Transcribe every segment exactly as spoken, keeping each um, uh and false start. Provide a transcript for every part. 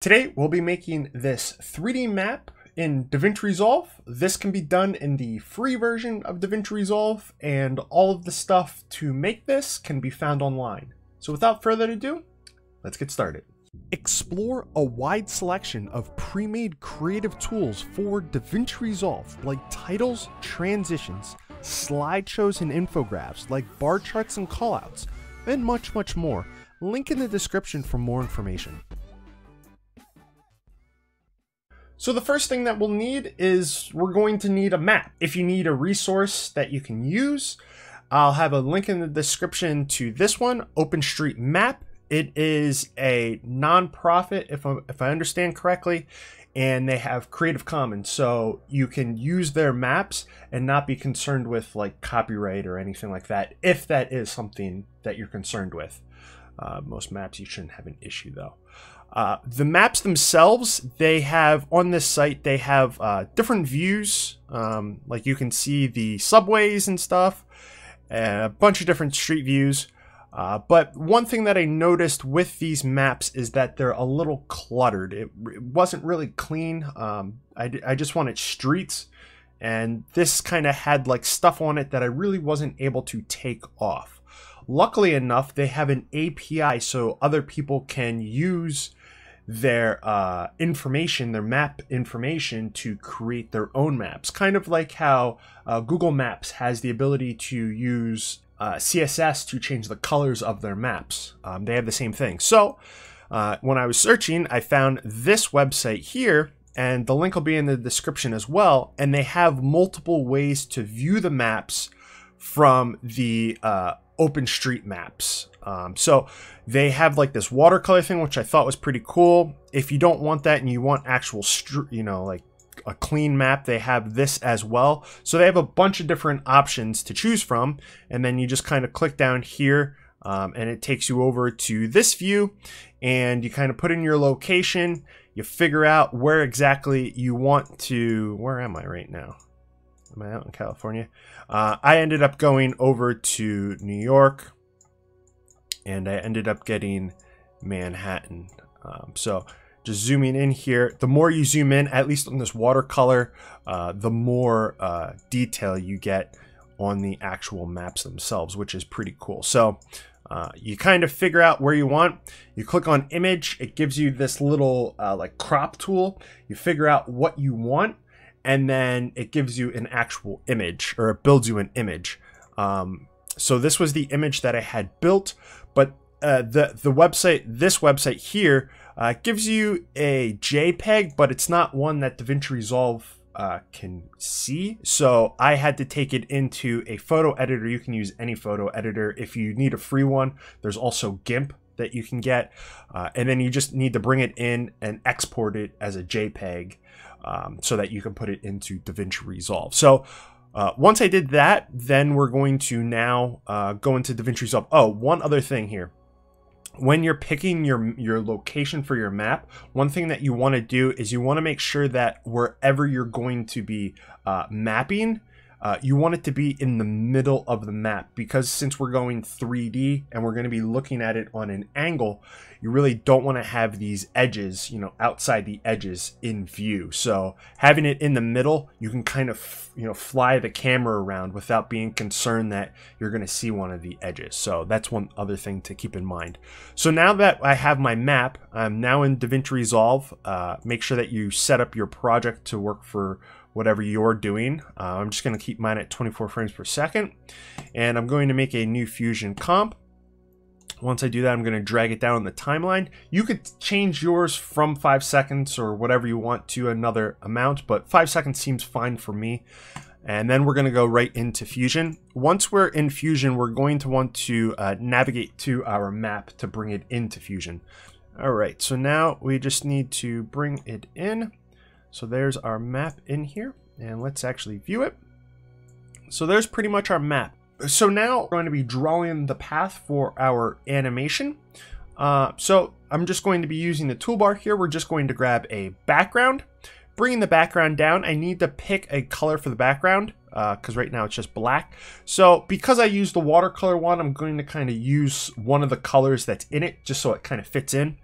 Today, we'll be making this three D map in DaVinci Resolve. This can be done in the free version of DaVinci Resolve, and all of the stuff to make this can be found online. So without further ado, let's get started. Explore a wide selection of pre-made creative tools for DaVinci Resolve, like titles, transitions, slideshows and infographics, like bar charts and callouts, and much, much more. Link in the description for more information. So the first thing that we'll need is we're going to need a map. If you need a resource that you can use, I'll have a link in the description to this one, OpenStreetMap. It is a nonprofit, if I, if I understand correctly, and they have Creative Commons, so you can use their maps and not be concerned with like copyright or anything like that, if that is something that you're concerned with. Uh, most maps you shouldn't have an issue though. Uh, the maps themselves, they have on this site, they have uh, different views. Um, like you can see the subways and stuff, and a bunch of different street views. Uh, but one thing that I noticed with these maps is that they're a little cluttered. It, it wasn't really clean. Um, I, I just wanted streets, and this kind of had like stuff on it that I really wasn't able to take off. Luckily enough, they have an A P I so other people can use their uh, information, their map information, to create their own maps. Kind of like how uh, Google Maps has the ability to use uh, C S S to change the colors of their maps. Um, they have the same thing. So uh, when I was searching, I found this website here, and the link will be in the description as well. And they have multiple ways to view the maps from the uh, OpenStreetMaps. Um, so they have like this watercolor thing, which I thought was pretty cool. If you don't want that and you want actual, you know, like a clean map, they have this as well. So they have a bunch of different options to choose from. And then you just kind of click down here um, and it takes you over to this view, and you kind of put in your location. You figure out where exactly you want to, where am I right now? Am I out in California? Uh, I ended up going over to New York, and I ended up getting Manhattan. Um, so just zooming in here, the more you zoom in, at least on this watercolor, uh, the more uh, detail you get on the actual maps themselves, which is pretty cool. So uh, you kind of figure out where you want. You click on image. It gives you this little uh, like crop tool. You figure out what you want, and then it gives you an actual image, or it builds you an image. Um, so this was the image that I had built, but uh, the, the website, this website here uh, gives you a JPEG, but it's not one that DaVinci Resolve uh, can see. So I had to take it into a photo editor. You can use any photo editor. If you need a free one, there's also GIMP that you can get. Uh, and then you just need to bring it in and export it as a JPEG um, so that you can put it into DaVinci Resolve. So uh, once I did that, then we're going to now uh, go into DaVinci Resolve. Oh, one other thing here. When you're picking your, your location for your map, one thing that you wanna do is you wanna make sure that wherever you're going to be uh, mapping, Uh, you want it to be in the middle of the map, because since we're going three D and we're going to be looking at it on an angle, you really don't want to have these edges, you know, outside the edges in view. So having it in the middle, you can kind of, you know, fly the camera around without being concerned that you're going to see one of the edges. So that's one other thing to keep in mind. So now that I have my map, I'm now in DaVinci Resolve. Uh, make sure that you set up your project to work for whatever you're doing. Uh, I'm just going to keep mine at twenty-four frames per second, and I'm going to make a new Fusion comp. Once I do that, I'm going to drag it down the timeline. You could change yours from five seconds or whatever you want to another amount, but five seconds seems fine for me. And then we're going to go right into Fusion. Once we're in Fusion, we're going to want to uh, navigate to our map to bring it into Fusion. All right, so now we just need to bring it in. So there's our map in here, and let's actually view it. So there's pretty much our map. So now we're going to be drawing the path for our animation. Uh, so I'm just going to be using the toolbar here. We're just going to grab a background, bringing the background down. I need to pick a color for the background because uh, right now it's just black. So because I use the watercolor one, I'm going to kind of use one of the colors that's in it just so it kind of fits in.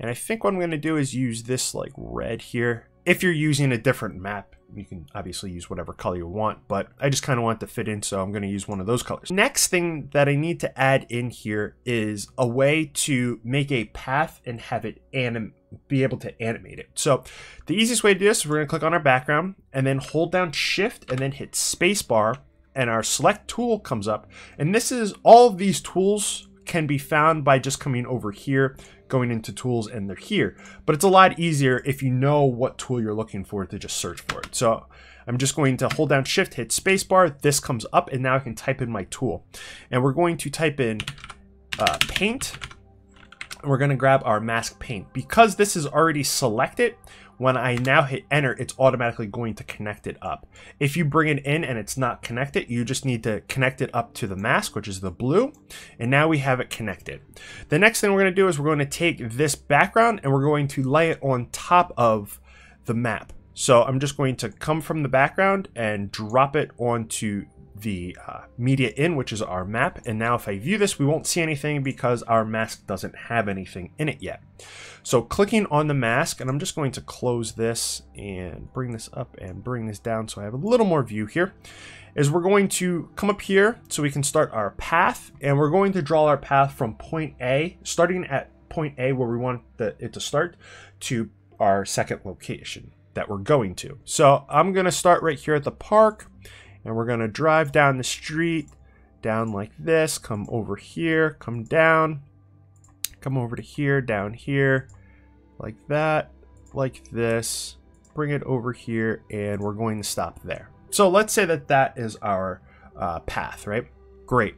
And I think what I'm going to do is use this like red here. If you're using a different map, you can obviously use whatever color you want, but I just kind of want it to fit in, so I'm going to use one of those colors. Next thing that I need to add in here is a way to make a path and have it anim be able to animate it. So the easiest way to do this is we're going to click on our background and then hold down shift and then hit spacebar, and our select tool comes up. And this is all of these tools can be found by just coming over here, going into tools, and they're here. But it's a lot easier if you know what tool you're looking for to just search for it. So I'm just going to hold down shift, hit spacebar, this comes up, and now I can type in my tool. And we're going to type in uh, paint, and we're gonna grab our mask paint. Because this is already selected, when I now hit enter, it's automatically going to connect it up. If you bring it in and it's not connected, you just need to connect it up to the mask, which is the blue, and now we have it connected. The next thing we're gonna do is we're gonna take this background and we're going to lay it on top of the map. So I'm just going to come from the background and drop it onto the uh, media in, which is our map. And now if I view this, we won't see anything because our mask doesn't have anything in it yet. So clicking on the mask, and I'm just going to close this and bring this up and bring this down so I have a little more view here, is we're going to come up here so we can start our path, and we're going to draw our path from point A, starting at point A where we want the, it to start, to our second location that we're going to. So I'm gonna start right here at the park, and we're gonna drive down the street, down like this, come over here, come down, come over to here, down here, like that, like this, bring it over here, and we're going to stop there. So let's say that that is our uh, path, right? Great.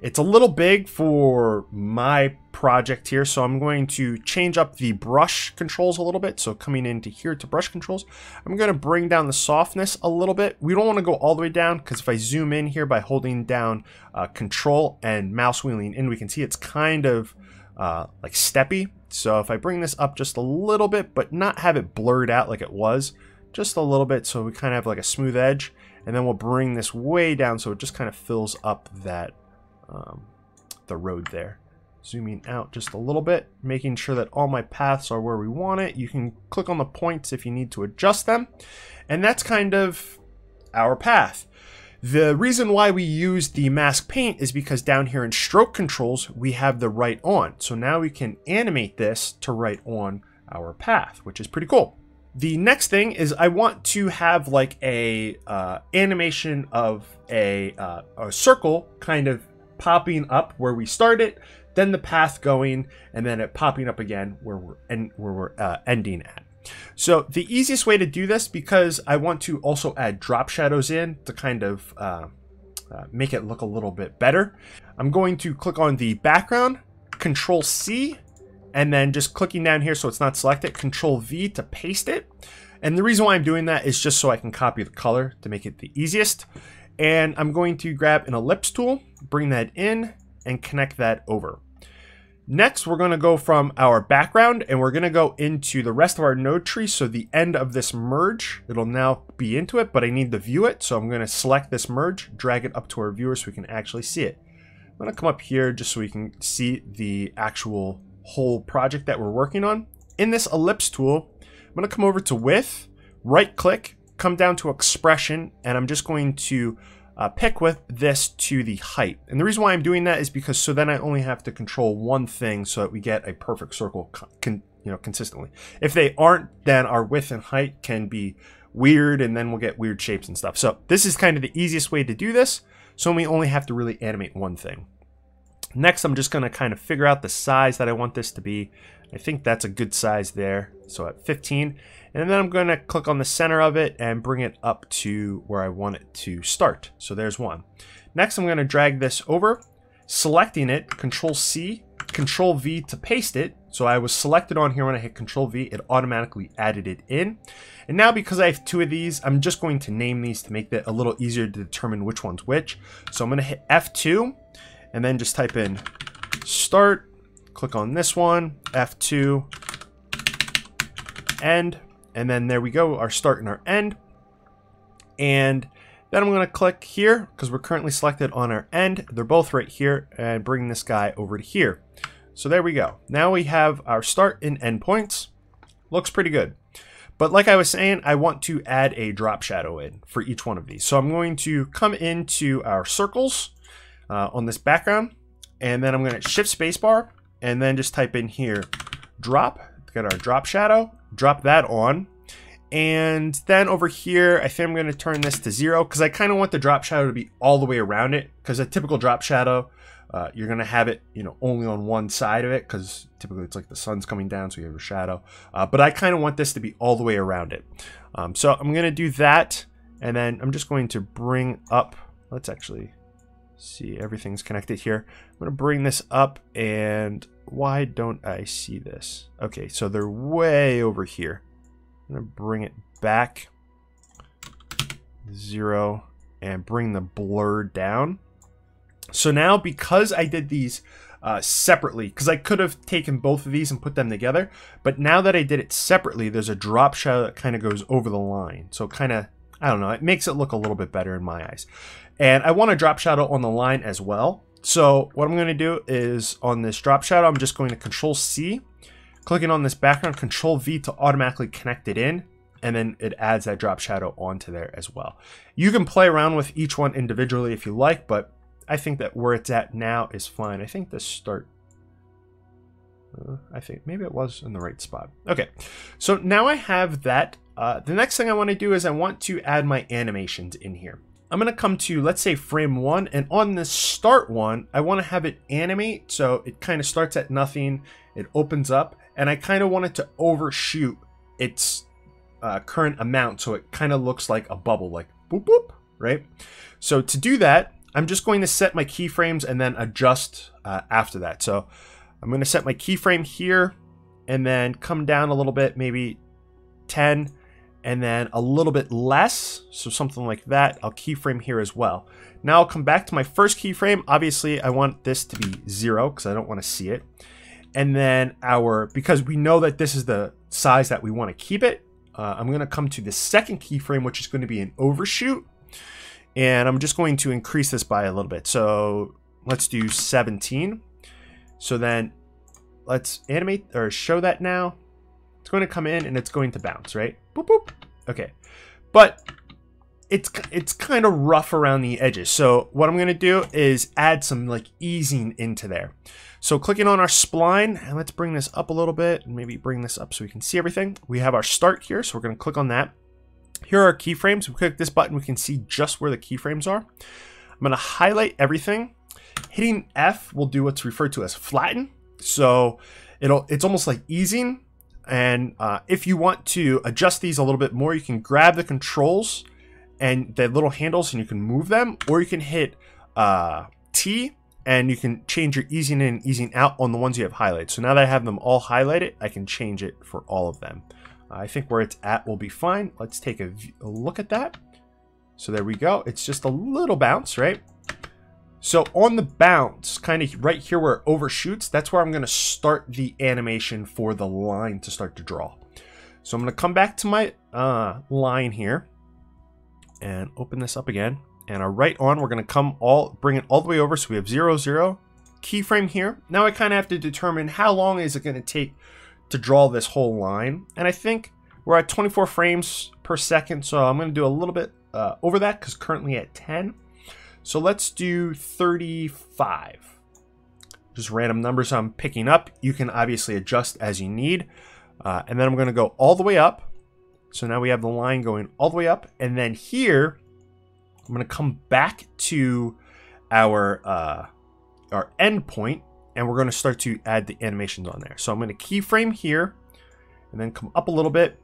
It's a little big for my project here, so I'm going to change up the brush controls a little bit. So coming into here to brush controls, I'm going to bring down the softness a little bit. We don't want to go all the way down because if I zoom in here by holding down uh, control and mouse wheeling in, we can see it's kind of uh, like steppy. So if I bring this up just a little bit, but not have it blurred out like it was, just a little bit, so we kind of have like a smooth edge. And then we'll bring this way down so it just kind of fills up that um, the road there. Zooming out just a little bit, making sure that all my paths are where we want it. You can click on the points if you need to adjust them. And that's kind of our path. The reason why we use the mask paint is because down here in stroke controls, we have the right on. So now we can animate this to right on our path, which is pretty cool. The next thing is I want to have like a uh, animation of a, uh, a circle kind of popping up where we start it, then the path going, and then it popping up again where we're, en where we're uh, ending at. So the easiest way to do this, because I want to also add drop shadows in to kind of uh, uh, make it look a little bit better, I'm going to click on the background, control C, and then just clicking down here so it's not selected, control V to paste it. And the reason why I'm doing that is just so I can copy the color to make it the easiest. And I'm going to grab an ellipse tool, bring that in, and connect that over. Next, we're gonna go from our background and we're gonna go into the rest of our node tree. So the end of this merge, it'll now be into it, but I need to view it. So I'm gonna select this merge, drag it up to our viewer so we can actually see it. I'm gonna come up here just so we can see the actual whole project that we're working on. In this ellipse tool, I'm gonna come over to width, right click, come down to expression, and I'm just going to uh, pick with this to the height. And the reason why I'm doing that is because so then I only have to control one thing so that we get a perfect circle con you know, consistently. If they aren't, then our width and height can be weird and then we'll get weird shapes and stuff. So this is kind of the easiest way to do this. So we only have to really animate one thing. Next, I'm just gonna kind of figure out the size that I want this to be. I think that's a good size there, so at fifteen. And then I'm gonna click on the center of it and bring it up to where I want it to start. So there's one. Next, I'm gonna drag this over, selecting it, control C, control V to paste it. So I was selected on here when I hit control V, it automatically added it in. And now because I have two of these, I'm just going to name these to make that a little easier to determine which one's which. So I'm gonna hit F two, and then just type in start, click on this one, F two, end, and then there we go, our start and our end. And then I'm gonna click here, because we're currently selected on our end, they're both right here, and bring this guy over to here. So there we go. Now we have our start and end points. Looks pretty good. But like I was saying, I want to add a drop shadow in for each one of these. So I'm going to come into our circles uh, on this background, and then I'm going to shift spacebar and then just type in here, drop, get our drop shadow, drop that on. And then over here, I think I'm going to turn this to zero because I kind of want the drop shadow to be all the way around it, because a typical drop shadow, uh, you're going to have it, you know, only on one side of it, because typically it's like the sun's coming down, so you have your shadow. Uh, but I kind of want this to be all the way around it. Um, so I'm going to do that, and then I'm just going to bring up, let's actually see, everything's connected here. I'm going to bring this up, and why don't I see this? Okay, so they're way over here. I'm going to bring it back, zero, and bring the blur down. So now, because I did these uh, separately, because I could have taken both of these and put them together, but now that I did it separately, there's a drop shadow that kind of goes over the line. So kind of, I don't know, it makes it look a little bit better in my eyes. And I want a drop shadow on the line as well. So what I'm going to do is on this drop shadow, I'm just going to control C. Clicking on this background, control V to automatically connect it in, and then it adds that drop shadow onto there as well. You can play around with each one individually if you like, but I think that where it's at now is fine. I think this start, uh, I think maybe it was in the right spot. Okay, so now I have that. Uh, the next thing I want to do is I want to add my animations in here. I'm going to come to, let's say, frame one, and on this start one, I want to have it animate, so it kind of starts at nothing, it opens up, and I kind of want it to overshoot its uh, current amount, so it kind of looks like a bubble, like boop, boop, right? So to do that, I'm just going to set my keyframes and then adjust uh, after that. So I'm going to set my keyframe here, and then come down a little bit, maybe ten, and then a little bit less, so something like that. I'll keyframe here as well. Now I'll come back to my first keyframe. Obviously, I want this to be zero because I don't want to see it. And then our, because we know that this is the size that we want to keep it, uh, I'm going to come to the second keyframe, which is going to be an overshoot. And I'm just going to increase this by a little bit. So let's do seventeen. So then let's animate or show that now. It's going to come in and it's going to bounce, right? Boop, boop. Okay, but it's it's kind of rough around the edges. So what I'm going to do is add some like easing into there. So clicking on our spline, and let's bring this up a little bit and maybe bring this up so we can see everything. We have our start here, so we're going to click on that. Here are our keyframes. We click this button, we can see just where the keyframes are. I'm going to highlight everything. Hitting F will do what's referred to as flatten. So it'll it's almost like easing. And uh, if you want to adjust these a little bit more, you can grab the controls and the little handles and you can move them, or you can hit uh, T and you can change your easing in and easing out on the ones you have highlighted. So now that I have them all highlighted, I can change it for all of them. Uh, I think where it's at will be fine. Let's take a, a look at that. So there we go. It's just a little bounce, right? So on the bounce, kind of right here where it overshoots, that's where I'm going to start the animation for the line to start to draw. So I'm going to come back to my uh, line here and open this up again. And our right on, we're going to come all, bring it all the way over. So we have zero, zero, keyframe here. Now I kind of have to determine how long is it going to take to draw this whole line. And I think we're at twenty-four frames per second. So I'm going to do a little bit uh, over that because currently at ten. So let's do thirty-five. Just random numbers I'm picking up. You can obviously adjust as you need. Uh, and then I'm going to go all the way up. So now we have the line going all the way up. And then here, I'm going to come back to our, uh, our end point, and we're going to start to add the animations on there. So I'm going to keyframe here and then come up a little bit,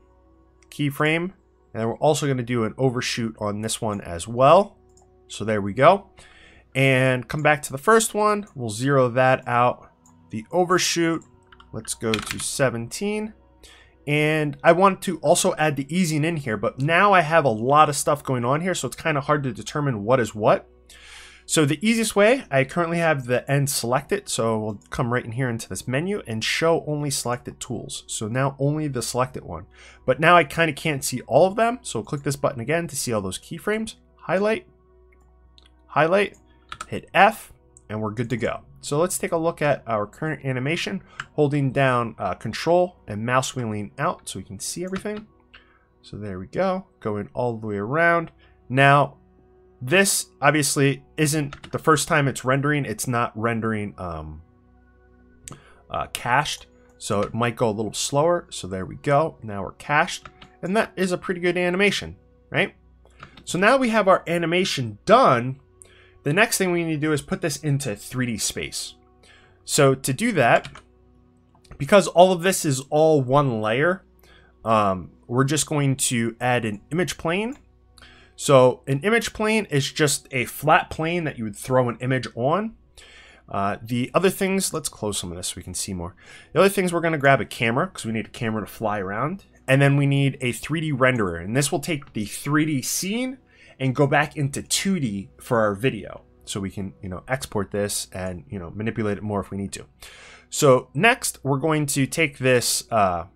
keyframe. And then we're also going to do an overshoot on this one as well. So there we go. And come back to the first one. We'll zero that out. The overshoot, let's go to seventeen. And I want to also add the easing in here, but now I have a lot of stuff going on here, so it's kind of hard to determine what is what. So the easiest way, I currently have the end selected, so we'll come right in here into this menu and show only selected tools. So now only the selected one. But now I kind of can't see all of them, so click this button again to see all those keyframes, highlight, highlight, hit F, and we're good to go. So let's take a look at our current animation, holding down uh, control and mouse wheeling out so we can see everything. So there we go, going all the way around. Now, this obviously isn't the first time it's rendering. It's not rendering um, uh, cached, so it might go a little slower. So there we go, now we're cached. And that is a pretty good animation, right? So now we have our animation done. The next thing we need to do is put this into three D space. So to do that, because all of this is all one layer, um, we're just going to add an image plane. So an image plane is just a flat plane that you would throw an image on. Uh, the other things, let's close some of this so we can see more. The other things, we're gonna grab a camera because we need a camera to fly around. And then we need a three D renderer, and this will take the three D scene and go back into two D for our video. So we can, you know, export this and, you know, manipulate it more if we need to. So next we're going to take this uh,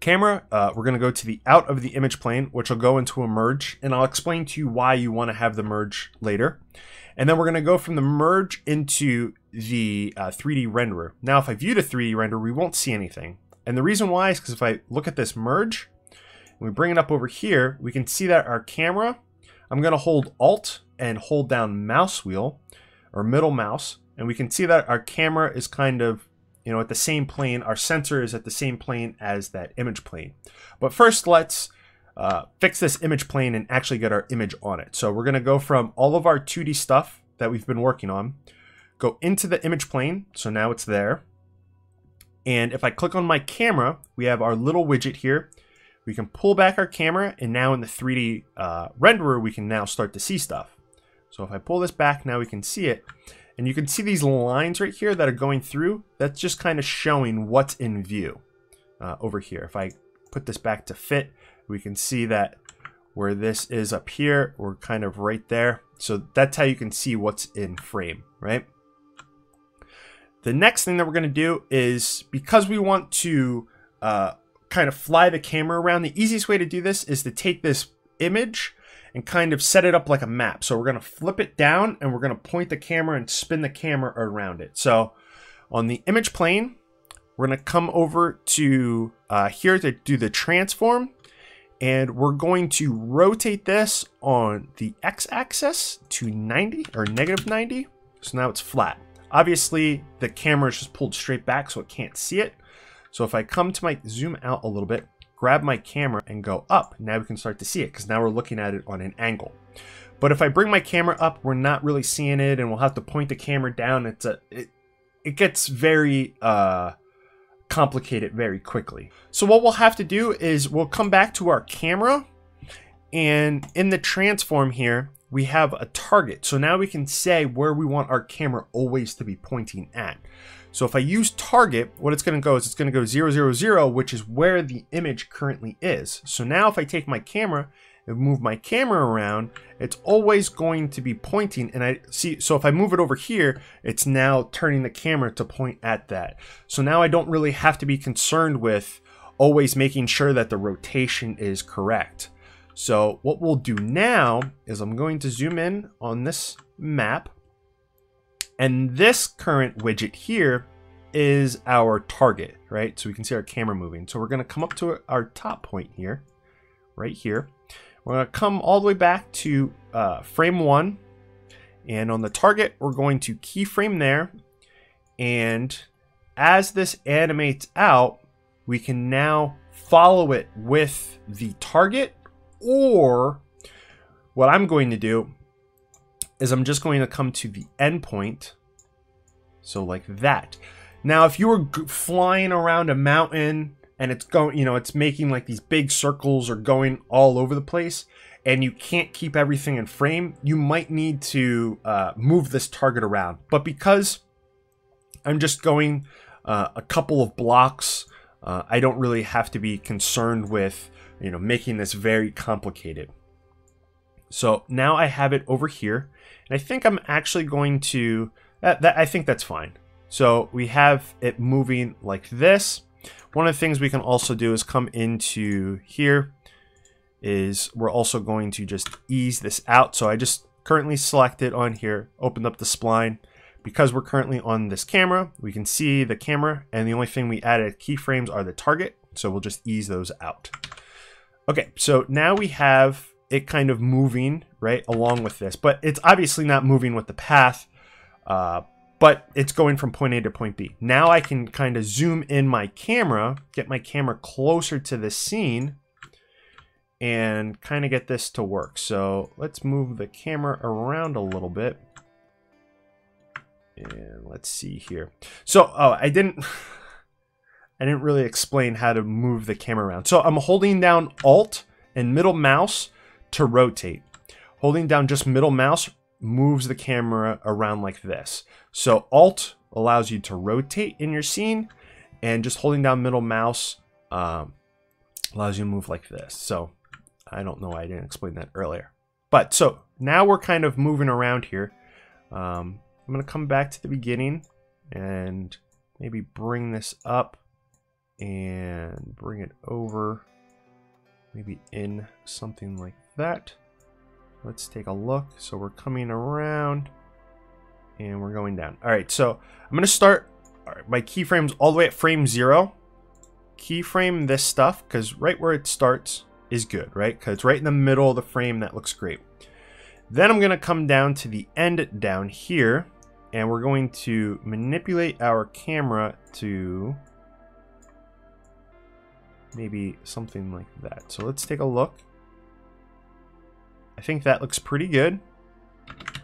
camera, uh, we're gonna go to the out of the image plane, which will go into a merge, and I'll explain to you why you wanna have the merge later. And then we're gonna go from the merge into the uh, three D renderer. Now, if I view the three D renderer, we won't see anything. And the reason why is because if I look at this merge, and we bring it up over here, we can see that our camera, I'm gonna hold Alt and hold down mouse wheel or middle mouse, and we can see that our camera is kind of, you know, at the same plane, our sensor is at the same plane as that image plane. But first let's uh, fix this image plane and actually get our image on it. So we're gonna go from all of our two D stuff that we've been working on, go into the image plane, so now it's there. And if I click on my camera, we have our little widget here. We can pull back our camera, and now in the three D uh, renderer, we can now start to see stuff. So if I pull this back, now we can see it. And you can see these lines right here that are going through. That's just kind of showing what's in view uh, over here. If I put this back to fit, we can see that where this is up here, we're kind of right there. So that's how you can see what's in frame, right? The next thing that we're gonna do is, because we want to uh, kind of fly the camera around, the easiest way to do this is to take this image and kind of set it up like a map. So we're gonna flip it down and we're gonna point the camera and spin the camera around it. So on the image plane, we're gonna come over to uh, here to do the transform, and we're going to rotate this on the X-axis to ninety or negative ninety. So now it's flat. Obviously, the camera is just pulled straight back, so it can't see it. So if I come to my, zoom out a little bit, grab my camera and go up, now we can start to see it, because now we're looking at it on an angle. But if I bring my camera up, we're not really seeing it, and we'll have to point the camera down. It's a, it, it gets very uh, complicated very quickly. So what we'll have to do is we'll come back to our camera, and in the transform here, we have a target. So now we can say where we want our camera always to be pointing at. So if I use target, what it's gonna go is it's gonna go zero, zero, zero, which is where the image currently is. So now if I take my camera and move my camera around, it's always going to be pointing, and I see, so if I move it over here, it's now turning the camera to point at that. So now I don't really have to be concerned with always making sure that the rotation is correct. So what we'll do now is I'm going to zoom in on this map, and this current widget here is our target, right? So we can see our camera moving. So we're gonna come up to our top point here, right here. We're gonna come all the way back to uh, frame one, and on the target, we're going to keyframe there. And as this animates out, we can now follow it with the target. Or what I'm going to do is I'm just going to come to the endpoint, so like that. Now, if you were flying around a mountain and it's going, you know, it's making like these big circles or going all over the place, and you can't keep everything in frame, you might need to uh, move this target around. But because I'm just going uh, a couple of blocks, uh, I don't really have to be concerned with, you know, making this very complicated. So now I have it over here, and I think I'm actually going to, that, that, I think that's fine. So we have it moving like this. One of the things we can also do is come into here, is we're also going to just ease this out. So I just currently selected on here, opened up the spline, Because we're currently on this camera, we can see the camera, and the only thing we added keyframes are the target, so we'll just ease those out. Okay, so now we have it kind of moving, right, along with this, but it's obviously not moving with the path, uh, but it's going from point A to point B. Now I can kind of zoom in my camera, get my camera closer to the scene, and kind of get this to work. So let's move the camera around a little bit. And let's see here. So, oh, I didn't, I didn't really explain how to move the camera around. So I'm holding down Alt and middle mouse to rotate. Holding down just middle mouse moves the camera around like this. So Alt allows you to rotate in your scene, and just holding down middle mouse um, allows you to move like this. So I don't know why I didn't explain that earlier. But so now we're kind of moving around here. Um, I'm gonna come back to the beginning and maybe bring this up and bring it over, maybe in something like that. Let's take a look. So we're coming around and we're going down. All right, so I'm gonna start all right, my keyframes all the way at frame zero. Keyframe this stuff, because right where it starts is good, right? Because it's right in the middle of the frame, that looks great. Then I'm gonna come down to the end down here, and we're going to manipulate our camera to maybe something like that. So let's take a look. I think that looks pretty good.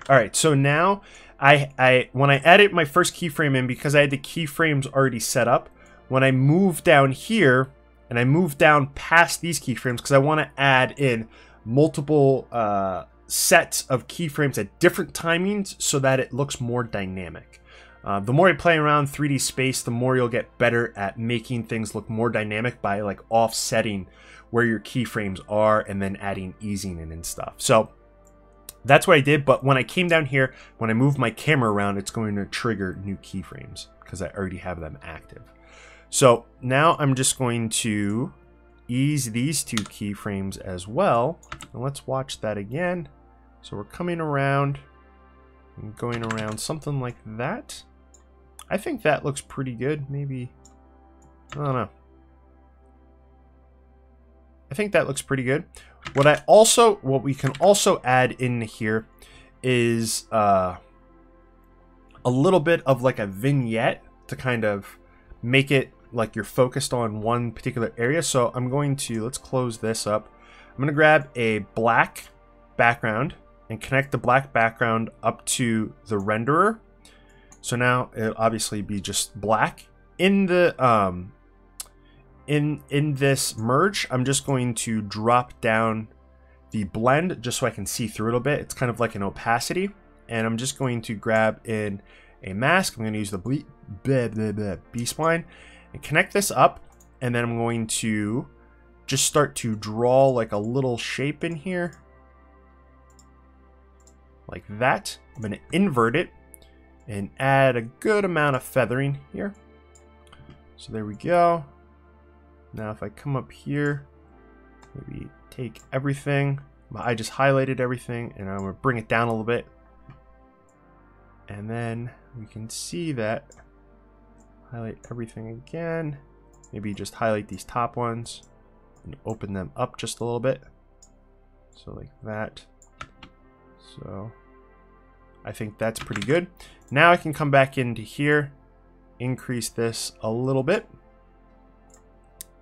All right, so now I, I when I added my first keyframe in, because I had the keyframes already set up, when I move down here and I move down past these keyframes, because I wanna add in multiple uh, sets of keyframes at different timings so that it looks more dynamic. Uh, the more you play around three D space, the more you'll get better at making things look more dynamic by like offsetting where your keyframes are and then adding easing in and stuff. So that's what I did. But when I came down here, when I move my camera around, it's going to trigger new keyframes because I already have them active. So now I'm just going to ease these two keyframes as well. And let's watch that again. So we're coming around and going around something like that. I think that looks pretty good. Maybe, I don't know. I think that looks pretty good. What I also, what we can also add in here is uh, a little bit of like a vignette to kind of make it like you're focused on one particular area. So I'm going to, let's close this up. I'm gonna grab a black background and connect the black background up to the renderer. So now it'll obviously be just black. In the um, in in this merge, I'm just going to drop down the blend just so I can see through it a bit. It's kind of like an opacity, and I'm just going to grab in a mask. I'm going to use the B, B, B, B, B spline and connect this up, and then I'm going to just start to draw like a little shape in here. Like that. I'm going to invert it and add a good amount of feathering here. So there we go. Now if I come up here, maybe take everything. I just highlighted everything, and I'm going to bring it down a little bit. And then we can see that. Highlight everything again. Maybe just highlight these top ones and open them up just a little bit. So like that. So I think that's pretty good. Now I can come back into here, increase this a little bit,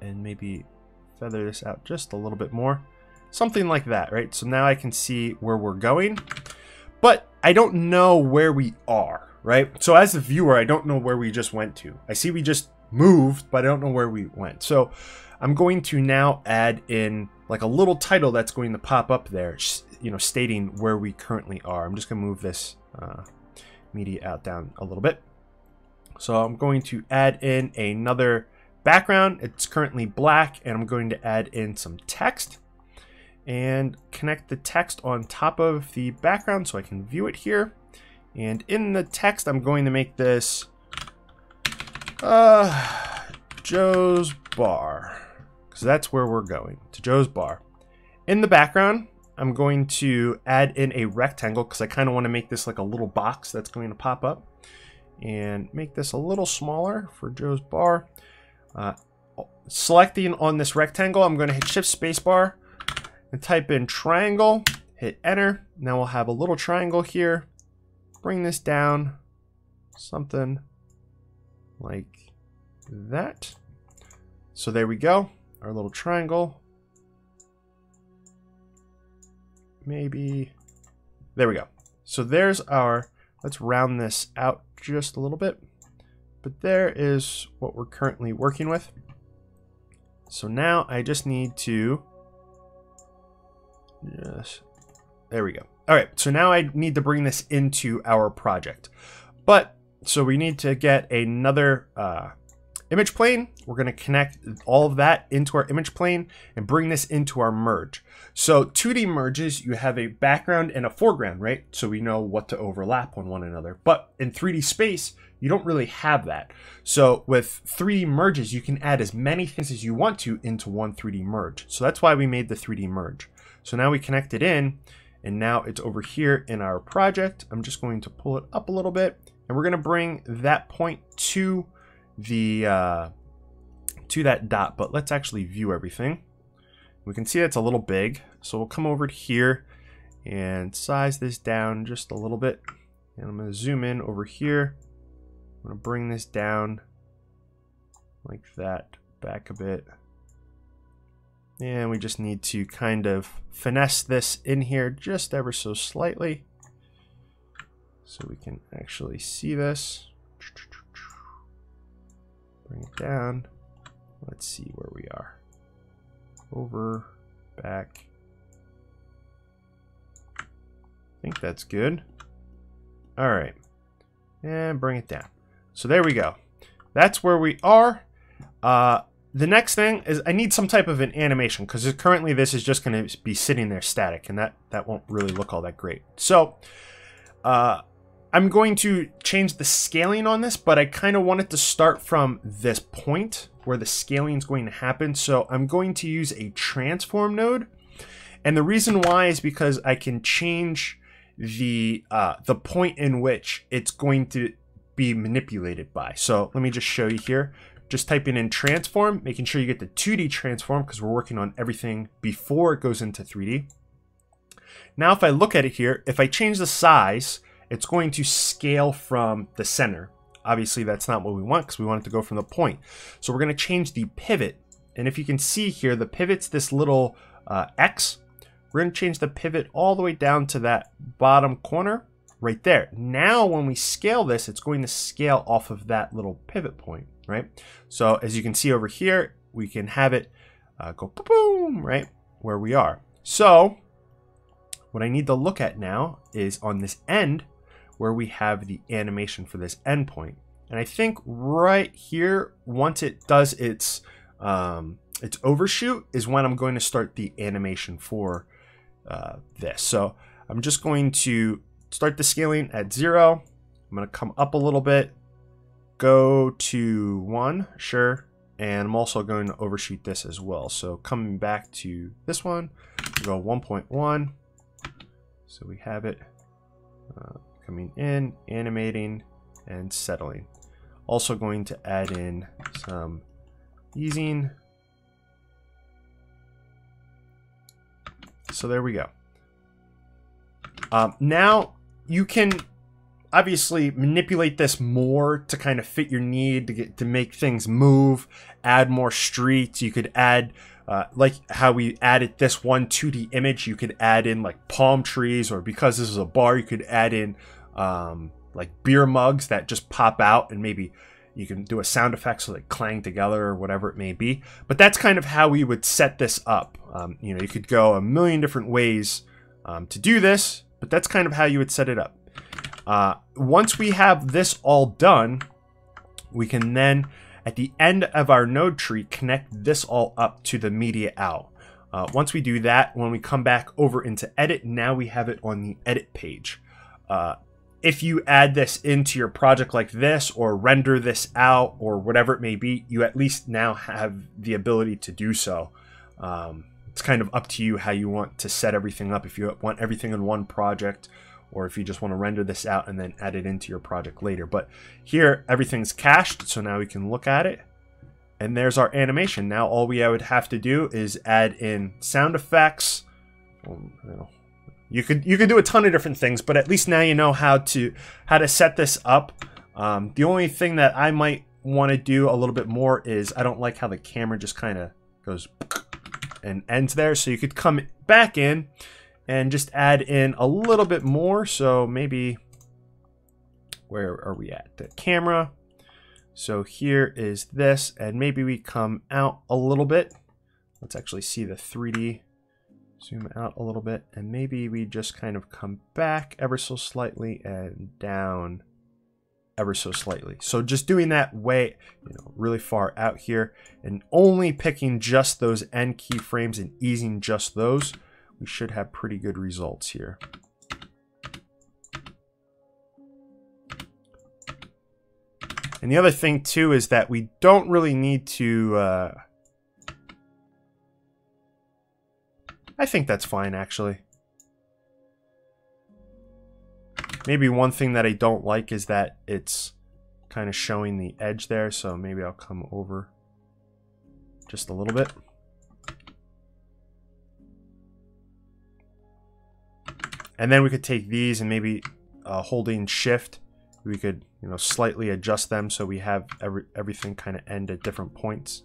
and maybe feather this out just a little bit more. Something like that, right? So now I can see where we're going, but I don't know where we are, right? So as a viewer, I don't know where we just went to. I see we just moved, but I don't know where we went. So I'm going to now add in like a little title that's going to pop up there, you know, stating where we currently are. I'm just gonna move this uh, media out down a little bit. So I'm going to add in another background. It's currently black, and I'm going to add in some text and connect the text on top of the background so I can view it here. And in the text, I'm going to make this uh, Joe's Bar. So that's where we're going, to Joe's Bar. In the background, I'm going to add in a rectangle because I kind of want to make this like a little box that's going to pop up. and make this a little smaller for Joe's Bar. Uh, selecting on this rectangle, I'm going to hit Shift Spacebar and type in triangle, hit enter. Now we'll have a little triangle here. Bring this down, something like that. So there we go, our little triangle. Maybe, there we go. So there's our, let's round this out just a little bit, but there is what we're currently working with. So now I just need to, yes, there we go. All right, so now I need to bring this into our project. But, so we need to get another uh, image plane. We're gonna connect all of that into our image plane and bring this into our merge. So two D merges, you have a background and a foreground, right? So we know what to overlap on one another. But in three D space, you don't really have that. So with three D merges, you can add as many things as you want to into one three D merge. So that's why we made the three D merge. So now we connect it in. And now it's over here in our project. I'm just going to pull it up a little bit, and we're going to bring that point to the uh, to that dot. But let's actually view everything. We can see that's a little big, so we'll come over here and size this down just a little bit. And I'm going to zoom in over here. I'm going to bring this down like that, back a bit. And we just need to kind of finesse this in here just ever so slightly so we can actually see this. Bring it down. Let's see where we are. Over, back. I think that's good. All right. And bring it down. So there we go. That's where we are. Uh, The next thing is I need some type of an animation, because currently this is just going to be sitting there static, and that, that won't really look all that great. So uh, I'm going to change the scaling on this, but I kind of want it to start from this point where the scaling is going to happen. So I'm going to use a transform node. And the reason why is because I can change the, uh, the point in which it's going to be manipulated by. So let me just show you here. Just typing in transform, making sure you get the two D transform because we're working on everything before it goes into three D. Now, if I look at it here, if I change the size, it's going to scale from the center. Obviously, that's not what we want because we want it to go from the point. So we're going to change the pivot. And if you can see here, the pivot's this little uh, X. We're going to change the pivot all the way down to that bottom corner right there. Now, when we scale this, it's going to scale off of that little pivot point. Right? So as you can see over here, we can have it uh, go boom, right where we are. So what I need to look at now is on this end where we have the animation for this endpoint. And I think right here, once it does its, um, its overshoot is when I'm going to start the animation for uh, this. So I'm just going to start the scaling at zero. I'm going to come up a little bit. Go to one, sure, and I'm also going to overshoot this as well. So coming back to this one, go one point one. So we have it uh, coming in, animating, and settling. Also going to add in some easing. So there we go. Um, now you can obviously manipulate this more to kind of fit your need to get to make things move, add more streets. You could add uh, like how we added this one two D image, you could add in like palm trees, or because this is a bar, you could add in um, like beer mugs that just pop out, and maybe you can do a sound effect so they clang together or whatever it may be. But that's kind of how we would set this up. Um, you know, you could go a million different ways um, to do this, but that's kind of how you would set it up. Uh, once we have this all done, we can then, at the end of our node tree, connect this all up to the media out. Uh, once we do that, when we come back over into edit, now we have it on the edit page. Uh, if you add this into your project like this, or render this out, or whatever it may be, you at least now have the ability to do so. Um, it's kind of up to you how you want to set everything up, if you want everything in one project, or if you just want to render this out and then add it into your project later. But here, everything's cached, so now we can look at it. And there's our animation. Now all we would have to do is add in sound effects. You could you could do a ton of different things, but at least now you know how to how to set this up. Um, the only thing that I might want to do a little bit more is I don't like how the camera just kind of goes and ends there. So you could come back in and just add in a little bit more. So maybe, where are we at? The camera. So here is this, and maybe we come out a little bit. Let's actually see the three D, zoom out a little bit, and maybe we just kind of come back ever so slightly and down ever so slightly. So just doing that way, you know, really far out here, and only picking just those end keyframes and easing just those, we should have pretty good results here. And the other thing too is that we don't really need to, uh, I think that's fine actually. Maybe one thing that I don't like is that it's kind of showing the edge there, so maybe I'll come over just a little bit. And then we could take these and maybe uh, holding shift, we could, you know, slightly adjust them so we have every, everything kind of end at different points.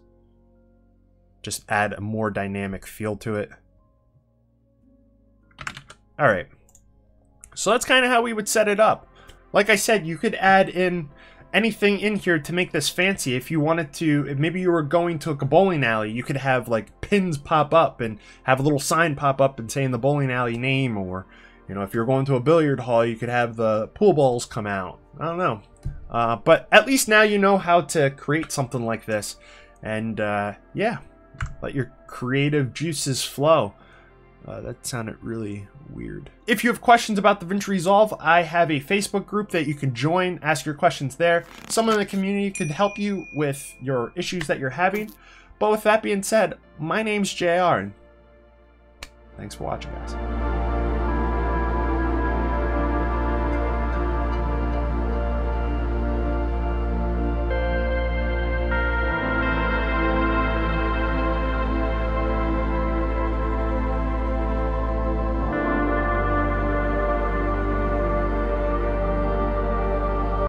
Just add a more dynamic feel to it. All right. So that's kind of how we would set it up. Like I said, you could add in anything in here to make this fancy. If you wanted to, if maybe you were going to a bowling alley, you could have like pins pop up and have a little sign pop up and saying the bowling alley name, or, you know, if you're going to a billiard hall, you could have the pool balls come out. I don't know. Uh, but at least now you know how to create something like this. And uh, yeah, let your creative juices flow. Uh, that sounded really weird. If you have questions about DaVinci Resolve, I have a Facebook group that you can join, ask your questions there. Someone in the community could help you with your issues that you're having. But with that being said, my name's J R, and thanks for watching, guys.